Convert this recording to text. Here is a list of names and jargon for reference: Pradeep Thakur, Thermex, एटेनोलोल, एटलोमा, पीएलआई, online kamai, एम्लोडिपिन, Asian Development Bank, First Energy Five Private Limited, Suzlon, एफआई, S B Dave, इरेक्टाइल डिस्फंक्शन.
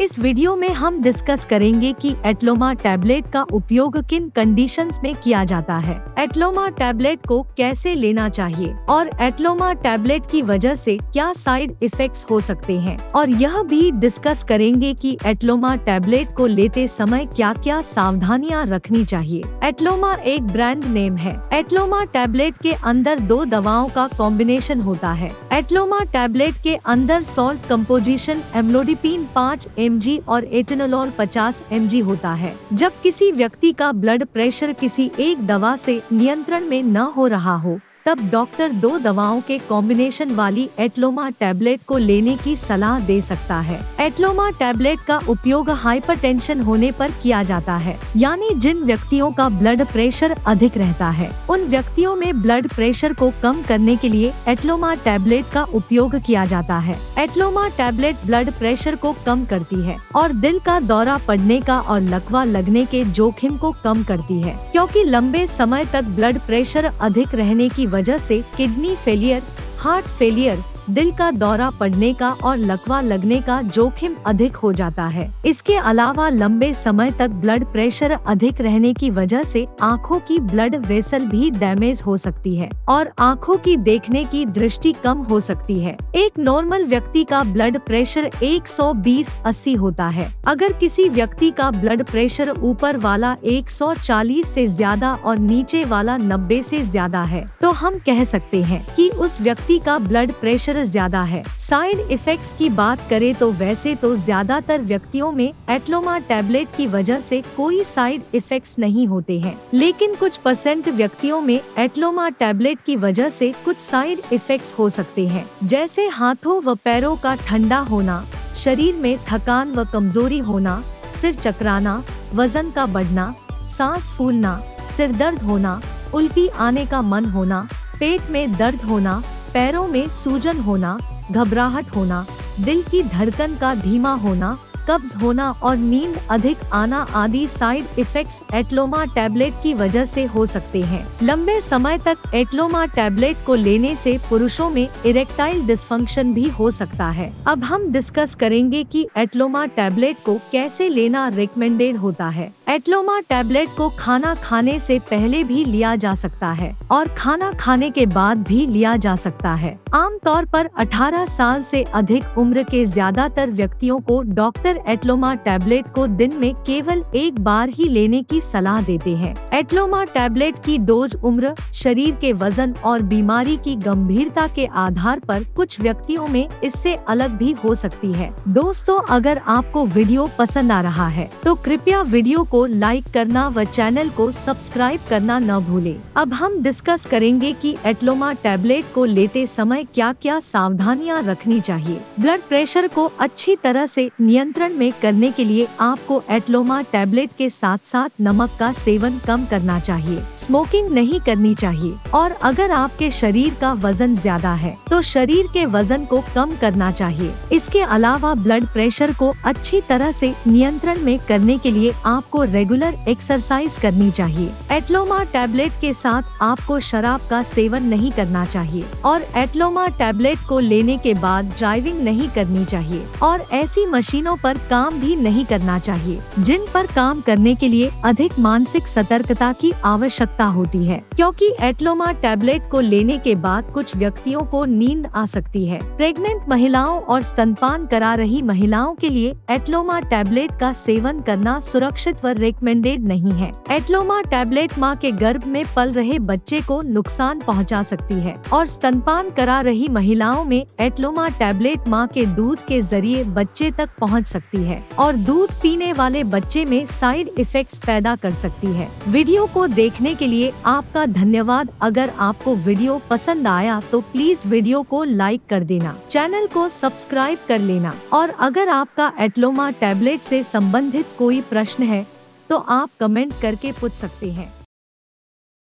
इस वीडियो में हम डिस्कस करेंगे कि एटलोमा टैबलेट का उपयोग किन कंडीशंस में किया जाता है, एटलोमा टैबलेट को कैसे लेना चाहिए और एटलोमा टैबलेट की वजह से क्या साइड इफेक्ट्स हो सकते हैं। और यह भी डिस्कस करेंगे कि एटलोमा टैबलेट को लेते समय क्या क्या सावधानियां रखनी चाहिए। एटलोमा एक ब्रांड नेम है। एटलोमा टैबलेट के अंदर दो दवाओं का कॉम्बिनेशन होता है। एटलोमा टैबलेट के अंदर सॉल्ट कंपोजिशन एम्लोडिपिन 5 mg और एटेनोलोल 50 mg होता है। जब किसी व्यक्ति का ब्लड प्रेशर किसी एक दवा से नियंत्रण में न हो रहा हो, तब डॉक्टर दो दवाओं के कॉम्बिनेशन वाली एटलोमा टैबलेट को लेने की सलाह दे सकता है। एटलोमा टैबलेट का उपयोग हाइपरटेंशन होने पर किया जाता है, यानी जिन व्यक्तियों का ब्लड प्रेशर अधिक रहता है, उन व्यक्तियों में ब्लड प्रेशर को कम करने के लिए एटलोमा टैबलेट का उपयोग किया जाता है। एटलोमा टैबलेट ब्लड प्रेशर को कम करती है और दिल का दौरा पड़ने का और लकवा लगने के जोखिम को कम करती है, क्योंकि लंबे समय तक ब्लड प्रेशर अधिक रहने की वजह से किडनी फेलियर, हार्ट फेलियर, दिल का दौरा पड़ने का और लकवा लगने का जोखिम अधिक हो जाता है। इसके अलावा लंबे समय तक ब्लड प्रेशर अधिक रहने की वजह से आँखों की ब्लड वेसल भी डैमेज हो सकती है और आँखों की देखने की दृष्टि कम हो सकती है। एक नॉर्मल व्यक्ति का ब्लड प्रेशर 120/80 होता है। अगर किसी व्यक्ति का ब्लड प्रेशर ऊपर वाला 140 से ज्यादा और नीचे वाला 90 से ज्यादा है, तो हम कह सकते हैं कि उस व्यक्ति का ब्लड प्रेशर ज्यादा है। साइड इफेक्ट्स की बात करें तो वैसे तो ज्यादातर व्यक्तियों में एटलोमा टैबलेट की वजह से कोई साइड इफेक्ट्स नहीं होते हैं, लेकिन कुछ % व्यक्तियों में एटलोमा टैबलेट की वजह से कुछ साइड इफेक्ट्स हो सकते हैं, जैसे हाथों व पैरों का ठंडा होना, शरीर में थकान व कमजोरी होना, सिर चकराना, वजन का बढ़ना, सांस फूलना, सिर दर्द होना, उल्टी आने का मन होना, पेट में दर्द होना, पैरों में सूजन होना, घबराहट होना, दिल की धड़कन का धीमा होना, कब्ज होना और नींद अधिक आना आदि साइड इफेक्ट्स एटलोमा टैबलेट की वजह से हो सकते हैं। लंबे समय तक एटलोमा टैबलेट को लेने से पुरुषों में इरेक्टाइल डिस्फंक्शन भी हो सकता है। अब हम डिस्कस करेंगे कि एटलोमा टैबलेट को कैसे लेना रिकमेंडेड होता है। एटलोमा टैबलेट को खाना खाने से पहले भी लिया जा सकता है और खाना खाने के बाद भी लिया जा सकता है। आमतौर पर 18 साल से अधिक उम्र के ज्यादातर व्यक्तियों को डॉक्टर एटलोमा टैबलेट को दिन में केवल एक बार ही लेने की सलाह देते हैं। एटलोमा टैबलेट की डोज उम्र, शरीर के वजन और बीमारी की गंभीरता के आधार पर कुछ व्यक्तियों में इससे अलग भी हो सकती है। दोस्तों, अगर आपको वीडियो पसंद आ रहा है तो कृपया वीडियो को लाइक करना व चैनल को सब्सक्राइब करना न भूलें। अब हम डिस्कस करेंगे कि एटलोमा टैबलेट को लेते समय क्या क्या सावधानियां रखनी चाहिए। ब्लड प्रेशर को अच्छी तरह से नियंत्रण में करने के लिए आपको एटलोमा टैबलेट के साथ साथ नमक का सेवन कम करना चाहिए, स्मोकिंग नहीं करनी चाहिए और अगर आपके शरीर का वजन ज्यादा है तो शरीर के वजन को कम करना चाहिए। इसके अलावा ब्लड प्रेशर को अच्छी तरह से नियंत्रण में करने के लिए आपको रेगुलर एक्सरसाइज करनी चाहिए। एटलोमा टैबलेट के साथ आपको शराब का सेवन नहीं करना चाहिए और एटलोमा टैबलेट को लेने के बाद ड्राइविंग नहीं करनी चाहिए और ऐसी मशीनों पर काम भी नहीं करना चाहिए जिन पर काम करने के लिए अधिक मानसिक सतर्कता की आवश्यकता होती है, क्योंकि एटलोमा टैबलेट को लेने के बाद कुछ व्यक्तियों को नींद आ सकती है। प्रेग्नेंट महिलाओं और स्तनपान करा रही महिलाओं के लिए एटलोमा टैबलेट का सेवन करना सुरक्षित रिकमेंडेड नहीं है। एटलोमा टैबलेट मां के गर्भ में पल रहे बच्चे को नुकसान पहुंचा सकती है और स्तनपान करा रही महिलाओं में एटलोमा टैबलेट मां के दूध के जरिए बच्चे तक पहुंच सकती है और दूध पीने वाले बच्चे में साइड इफेक्ट्स पैदा कर सकती है। वीडियो को देखने के लिए आपका धन्यवाद। अगर आपको वीडियो पसंद आया तो प्लीज वीडियो को लाइक कर देना, चैनल को सब्सक्राइब कर लेना और अगर आपका एटलोमा टैबलेट से संबंधित कोई प्रश्न है तो आप कमेंट करके पूछ सकते हैं।